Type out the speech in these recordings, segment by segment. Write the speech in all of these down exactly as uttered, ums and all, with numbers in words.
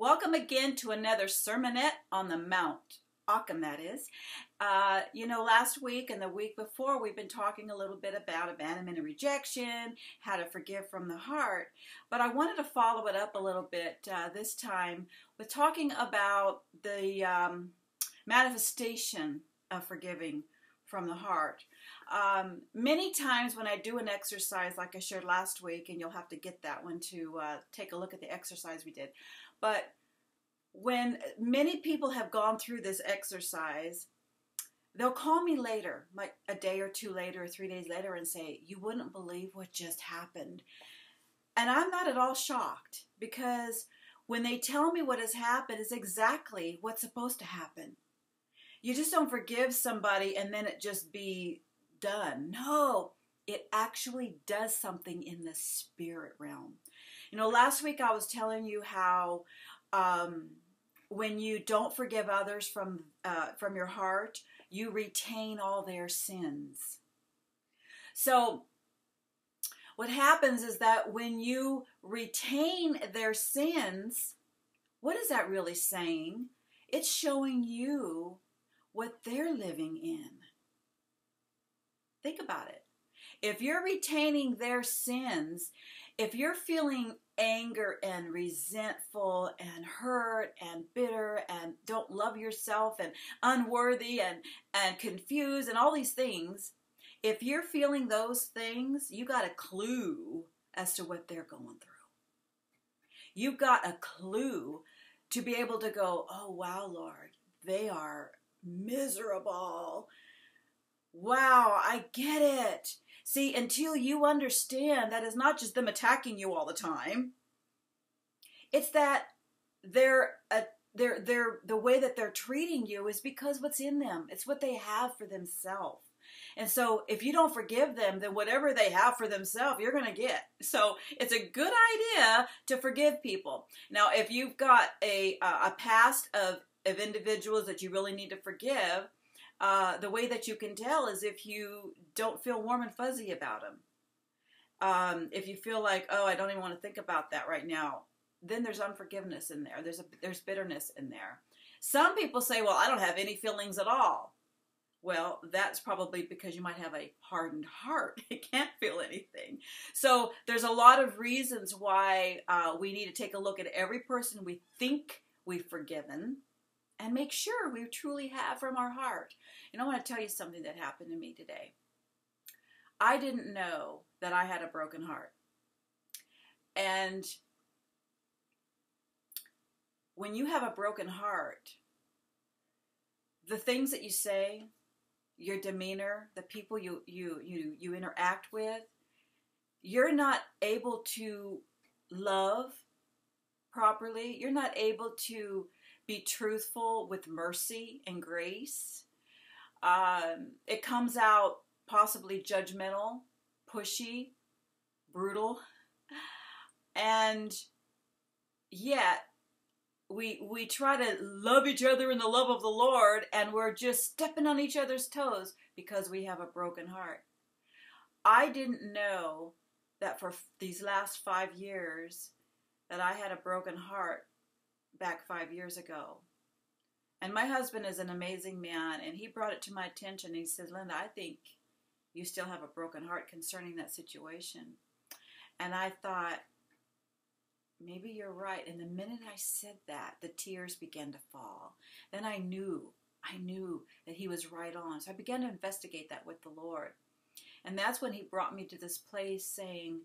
Welcome again to another Sermonette on the Mount, Ockham that is. Uh, you know, last week and the week before, we've been talking a little bit about abandonment and rejection, how to forgive from the heart, but I wanted to follow it up a little bit uh, this time with talking about the um, manifestation of forgiving from the heart. Um, many times when I do an exercise, like I shared last week, and you'll have to get that one to uh, take a look at the exercise we did, but when many people have gone through this exercise, they'll call me later, like a day or two later, or three days later, and say, you wouldn't believe what just happened. And I'm not at all shocked, because when they tell me what has happened, it's exactly what's supposed to happen. You just don't forgive somebody and then it just be done. No, it actually does something in the spirit realm. You know, last week I was telling you how um, when you don't forgive others from, uh, from your heart, you retain all their sins. So what happens is that when you retain their sins, what is that really saying? It's showing you what they're living in. Think about it. If you're retaining their sins, if you're feeling anger and resentful and hurt and bitter and don't love yourself and unworthy and, and confused and all these things, if you're feeling those things, you got a clue as to what they're going through. You've got a clue to be able to go, oh, wow, Lord, they are miserable. Wow, I get it. See, until you understand that it's not just them attacking you all the time. It's that they're, uh, they're, they're, the way that they're treating you is because what's in them. It's what they have for themselves. And so if you don't forgive them, then whatever they have for themselves, you're going to get. So it's a good idea to forgive people. Now, if you've got a, uh, a past of of individuals that you really need to forgive, uh, the way that you can tell is if you don't feel warm and fuzzy about them. Um, if you feel like, oh, I don't even want to think about that right now, then there's unforgiveness in there. There's, a, there's bitterness in there. Some people say, well, I don't have any feelings at all. Well, that's probably because you might have a hardened heart. It can't feel anything. So there's a lot of reasons why uh, we need to take a look at every person we think we've forgiven and make sure we truly have from our heart. And I want to tell you something that happened to me today. I didn't know that I had a broken heart. And when you have a broken heart, the things that you say, your demeanor, the people you, you, you, you interact with, you're not able to love properly. You're not able to be truthful with mercy and grace. Um, it comes out possibly judgmental, pushy, brutal, and yet we we try to love each other in the love of the Lord, and we're just stepping on each other's toes because we have a broken heart. I didn't know that for these last five years that I had a broken heart back five years ago. And my husband is an amazing man, and he brought it to my attention. He says, Linda, I think you still have a broken heart concerning that situation. And I thought, maybe you're right. And the minute I said that, the tears began to fall. Then I knew, I knew that he was right on. So I began to investigate that with the Lord. And that's when he brought me to this place saying,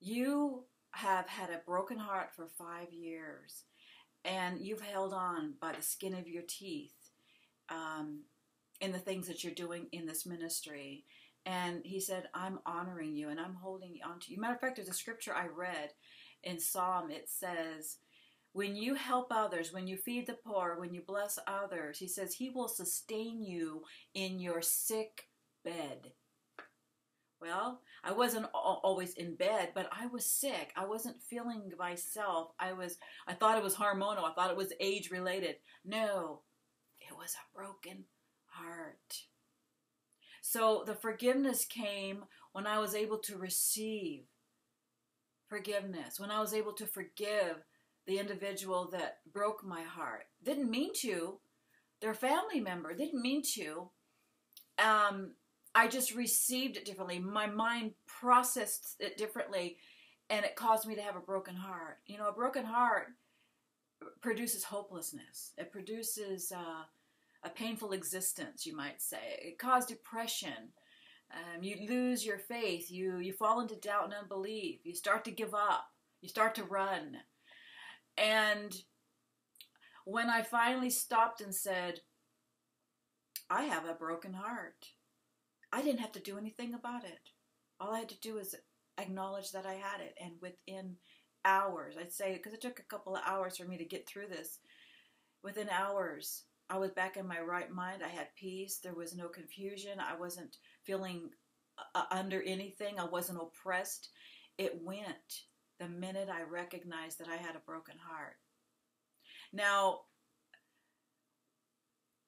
you have had a broken heart for five years and you've held on by the skin of your teeth um, in the things that you're doing in this ministry. And he said, I'm honoring you and I'm holding on to you. Matter of fact, there's a scripture I read in Psalm. It says, when you help others, when you feed the poor, when you bless others, he says, he will sustain you in your sick bed. Well, I wasn't always in bed, but I was sick. I wasn't feeling myself. I was, I thought it was hormonal. I thought it was age related. No, it was a broken heart. So the forgiveness came when I was able to receive forgiveness, when I was able to forgive the individual that broke my heart. Didn't mean to. Their family member. Didn't mean to. Um, I just received it differently. My mind processed it differently, and it caused me to have a broken heart. You know, a broken heart produces hopelessness. It produces uh, a painful existence, you might say. It caused depression. Um, you lose your faith. You, you fall into doubt and unbelief. You start to give up. You start to run. And when I finally stopped and said, I have a broken heart, I didn't have to do anything about it. All I had to do was acknowledge that I had it. And within hours, I'd say, because it took a couple of hours for me to get through this, within hours, I was back in my right mind. I had peace. There was no confusion. I wasn't feeling uh, under anything. I wasn't oppressed. It went the minute I recognized that I had a broken heart. Now,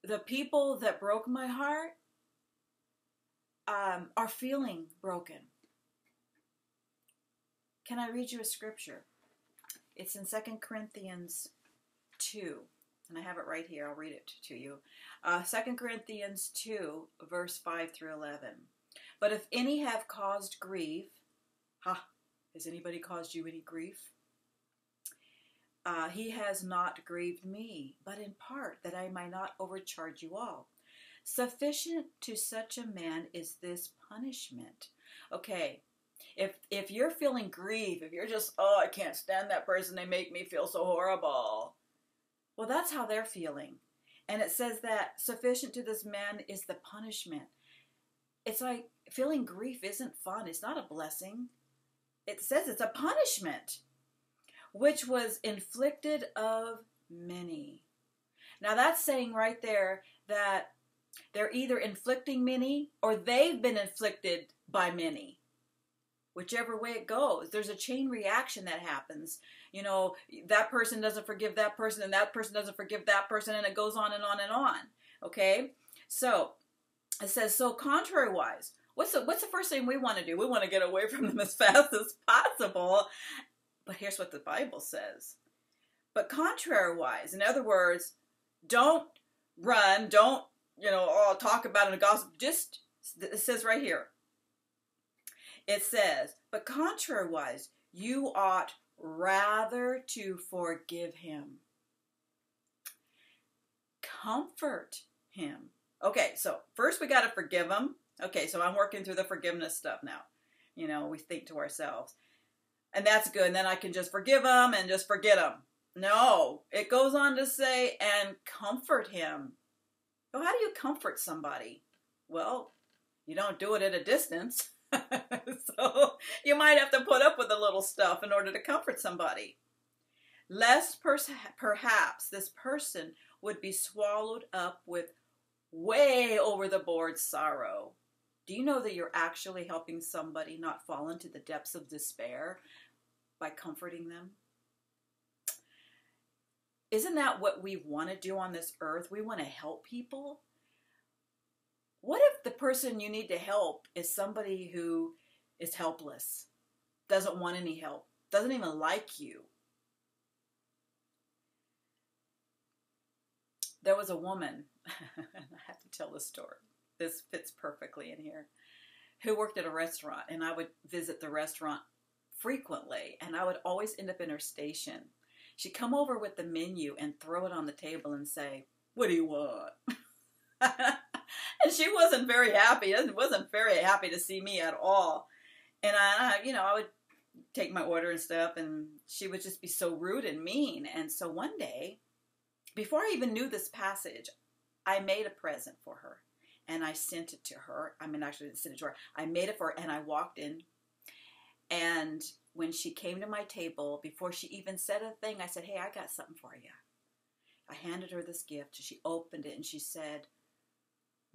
the people that broke my heart um, are feeling broken. Can I read you a scripture? It's in Second Corinthians two, and I have it right here. I'll read it to you. Uh, Second Corinthians two, verse five through eleven. But if any have caused grief, ha, has anybody caused you any grief? Uh, he has not grieved me, but in part, that I might not overcharge you all. Sufficient to such a man is this punishment. Okay, if if you're feeling grief, if you're just, oh, I can't stand that person, they make me feel so horrible. Well, that's how they're feeling. And it says that sufficient to this man is the punishment. It's like feeling grief isn't fun. It's not a blessing. It says it's a punishment, which was inflicted of many. Now that's saying right there that they're either inflicting many or they've been inflicted by many. Whichever way it goes, there's a chain reaction that happens. You know, that person doesn't forgive that person, and that person doesn't forgive that person, and it goes on and on and on. Okay? So it says, so contrary-wise, what's the, what's the first thing we want to do? We want to get away from them as fast as possible. But here's what the Bible says. But contrary-wise, in other words, don't run, don't, you know, oh, talk about it and gossip. Just, it says right here. It says, but contrary-wise, you ought rather to forgive him. Comfort him. Okay, so first we got to forgive him. Okay, so I'm working through the forgiveness stuff now. You know, we think to ourselves, and that's good, and then I can just forgive him and just forget him. No, it goes on to say, and comfort him. So how do you comfort somebody? Well, you don't do it at a distance. So you might have to put up with a little stuff in order to comfort somebody. Lest per perhaps this person would be swallowed up with way over the board sorrow. Do you know that you're actually helping somebody not fall into the depths of despair by comforting them? Isn't that what we want to do on this earth? We want to help people. What if the person you need to help is somebody who is helpless, doesn't want any help, doesn't even like you? There was a woman, I have to tell this story. This fits perfectly in here, who worked at a restaurant, and I would visit the restaurant frequently, and I would always end up in her station. She'd come over with the menu and throw it on the table and say, what do you want? And she wasn't very happy, wasn't very happy to see me at all. And I, you know, I would take my order and stuff, and she would just be so rude and mean. And so one day, before I even knew this passage, I made a present for her. And I sent it to her. I mean, actually, I didn't send it to her. I made it for her, and I walked in. And when she came to my table, before she even said a thing, I said, hey, I got something for you. I handed her this gift. She opened it, and she said,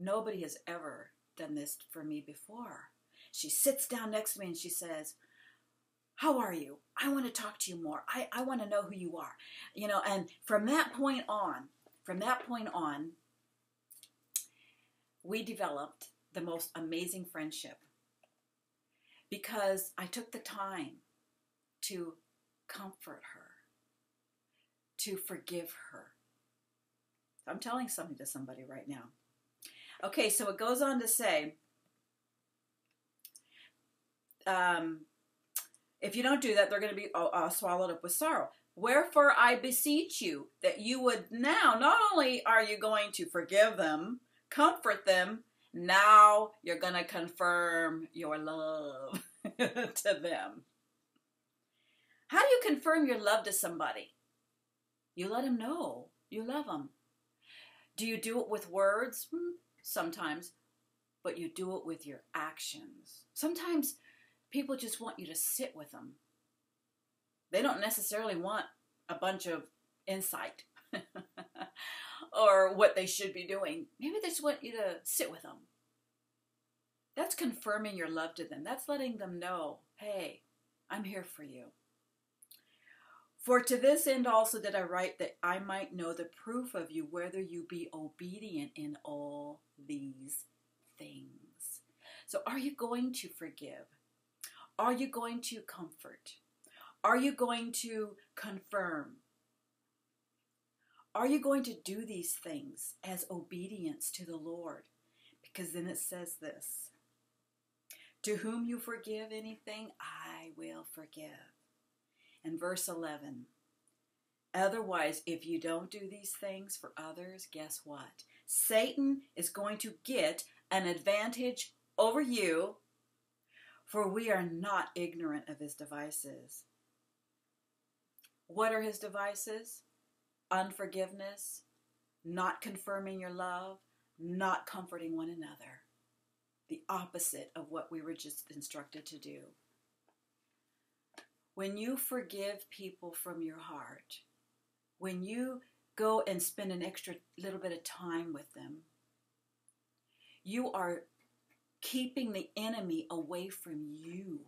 nobody has ever done this for me before. She sits down next to me, and she says, how are you? I want to talk to you more. I, I want to know who you are. You know, and from that point on, from that point on, we developed the most amazing friendship because I took the time to comfort her. to forgive her. I'm telling something to somebody right now. Okay, so it goes on to say, um, if you don't do that, they're going to be uh, swallowed up with sorrow. Wherefore I beseech you that you would now, not only are you going to forgive them, comfort them, now you're going to confirm your love to them. How do you confirm your love to somebody? You let them know you love them. Do you do it with words? Sometimes, but you do it with your actions. Sometimes people just want you to sit with them. They don't necessarily want a bunch of insight or what they should be doing. Maybe they just want you to sit with them. That's confirming your love to them. That's letting them know, hey, I'm here for you. For to this end also did I write, that I might know the proof of you, whether you be obedient in all these things. So are you going to forgive? Are you going to comfort? Are you going to confirm? Are you going to do these things as obedience to the Lord? Because then it says this, to whom you forgive anything, I will forgive. And verse eleven, otherwise, if you don't do these things for others, guess what? Satan is going to get an advantage over you, for we are not ignorant of his devices. What are his devices? Unforgiveness, not confirming your love, not comforting one another. The opposite of what we were just instructed to do. When you forgive people from your heart, when you go and spend an extra little bit of time with them, you are keeping the enemy away from you.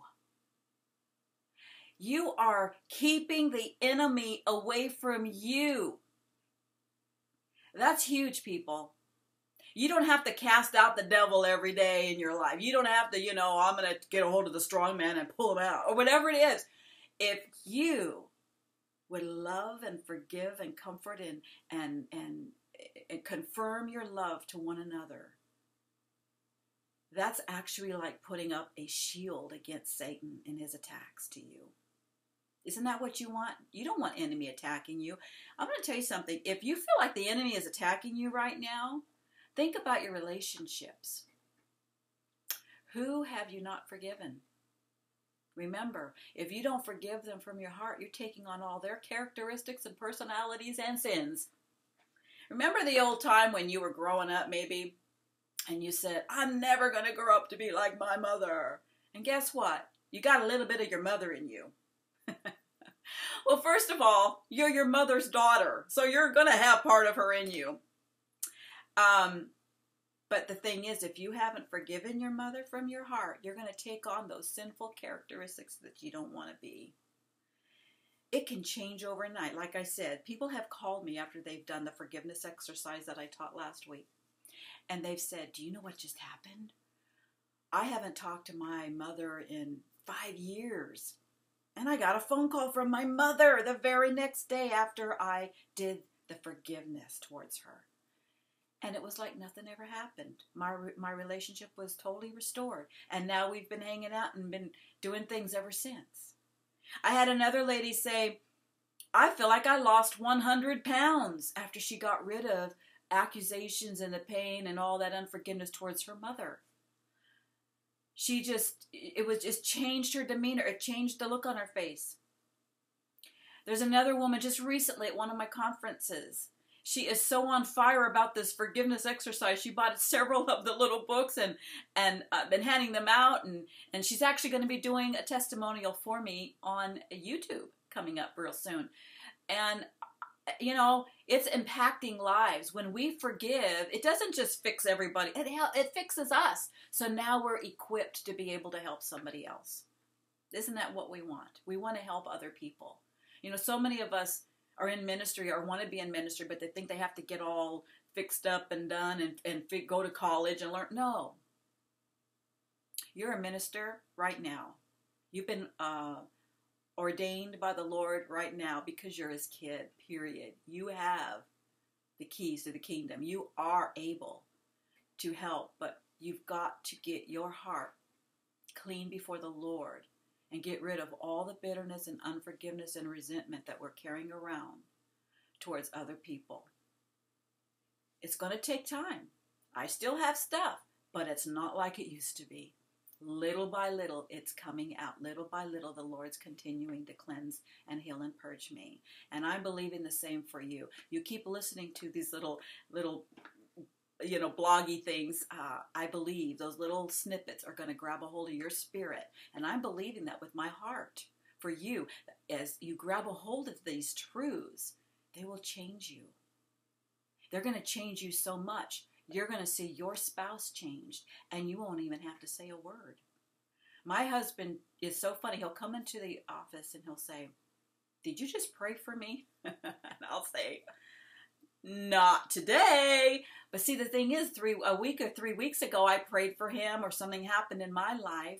You are keeping the enemy away from you. That's huge, people. You don't have to cast out the devil every day in your life. You don't have to, you know, I'm going to get a hold of the strong man and pull him out or whatever it is. If you would love and forgive and comfort and, and, and, and confirm your love to one another, that's actually like putting up a shield against Satan and his attacks to you. Isn't that what you want? You don't want enemy attacking you. I'm going to tell you something. If you feel like the enemy is attacking you right now, think about your relationships. Who have you not forgiven? Remember, if you don't forgive them from your heart, you're taking on all their characteristics and personalities and sins. Remember the old time when you were growing up, maybe, and you said, I'm never going to grow up to be like my mother. And guess what? You got a little bit of your mother in you. Well, first of all, you're your mother's daughter, so you're going to have part of her in you. Um, But the thing is, if you haven't forgiven your mother from your heart, you're going to take on those sinful characteristics that you don't want to be. It can change overnight. Like I said, people have called me after they've done the forgiveness exercise that I taught last week. And they've said, do you know what just happened? I haven't talked to my mother in five years. And I got a phone call from my mother the very next day after I did the forgiveness towards her. And it was like nothing ever happened. My my relationship was totally restored. And now we've been hanging out and been doing things ever since. I had another lady say, I feel like I lost one hundred pounds after she got rid of accusations and the pain and all that unforgiveness towards her mother. She just, it was just changed her demeanor. It changed the look on her face. There's another woman just recently at one of my conferences. She is so on fire about this forgiveness exercise. She bought several of the little books and and uh, been handing them out. And, and she's actually going to be doing a testimonial for me on YouTube coming up real soon. And, you know, it's impacting lives. When we forgive, it doesn't just fix everybody. It, it fixes us. So now we're equipped to be able to help somebody else. Isn't that what we want? We want to help other people. You know, so many of us are in ministry or want to be in ministry, but they think they have to get all fixed up and done and, and f go to college and learn. No. You're a minister right now. You've been uh, ordained by the Lord right now because you're his kid, period. You have the keys to the kingdom. You are able to help, but you've got to get your heart clean before the Lord and get rid of all the bitterness and unforgiveness and resentment that we're carrying around towards other people. It's going to take time. I still have stuff, but it's not like it used to be. Little by little, it's coming out. Little by little, the Lord's continuing to cleanse and heal and purge me. And I'm believing the same for you. You keep listening to these little, little, you know, bloggy things. Uh, I believe those little snippets are going to grab a hold of your spirit. And I'm believing that with my heart for you. As you grab a hold of these truths, they will change you. They're going to change you so much. You're going to see your spouse changed, and you won't even have to say a word. My husband is so funny. He'll come into the office, and he'll say, "Did you just pray for me?" And I'll say, "Not today." But see, the thing is, three a week or three weeks ago, I prayed for him, or something happened in my life.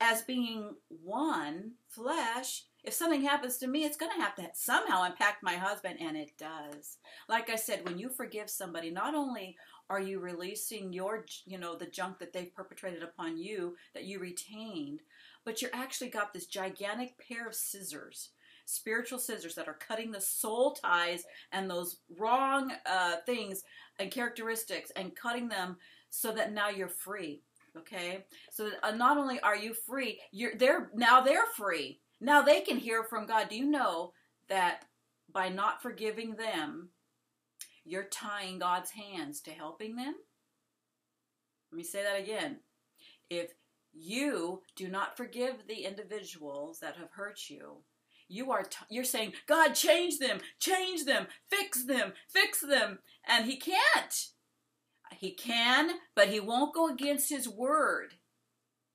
As being one flesh, if something happens to me, it's going to have to somehow impact my husband, and it does. Like I said, when you forgive somebody, not only are you releasing your, you know, the junk that they've perpetrated upon you that you retained, but you're actually got this gigantic pair of scissors, spiritual scissors that are cutting the soul ties and those wrong uh, things and characteristics, and cutting them so that now you're free. Okay, so uh, not only are you free, you're they're now they're free. Now they can hear from God. Do you know that by not forgiving them, you're tying God's hands to helping them? Let me say that again. If you do not forgive the individuals that have hurt you, you are t- you're saying, "God, change them, change them, fix them, fix them." And he can't. He can, but he won't go against his word.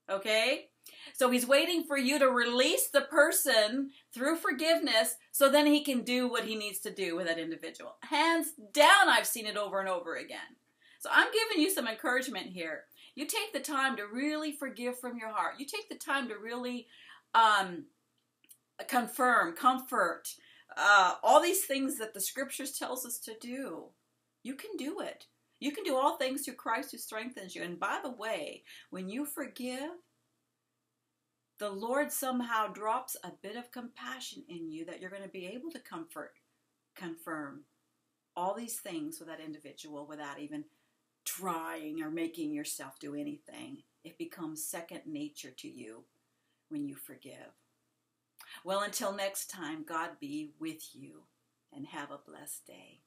Okay? So he's waiting for you to release the person through forgiveness so then he can do what he needs to do with that individual. Hands down, I've seen it over and over again. So I'm giving you some encouragement here. You take the time to really forgive from your heart. You take the time to really um, confirm, comfort, uh, all these things that the scriptures tells us to do. You can do it. You can do all things through Christ who strengthens you. And by the way, when you forgive, the Lord somehow drops a bit of compassion in you that you're going to be able to comfort, confirm all these things with that individual without even trying or making yourself do anything. It becomes second nature to you when you forgive. Well, until next time, God be with you and have a blessed day.